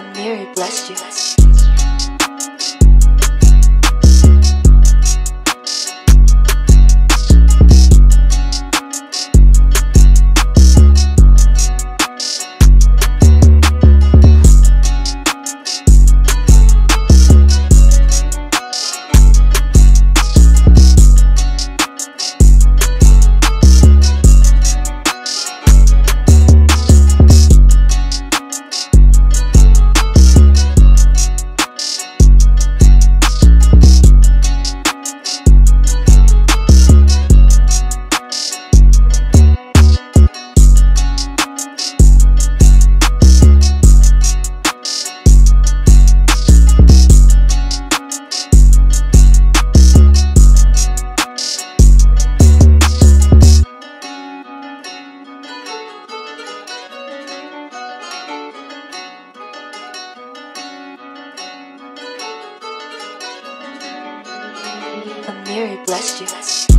Amiri bless you. Amiri blessed you.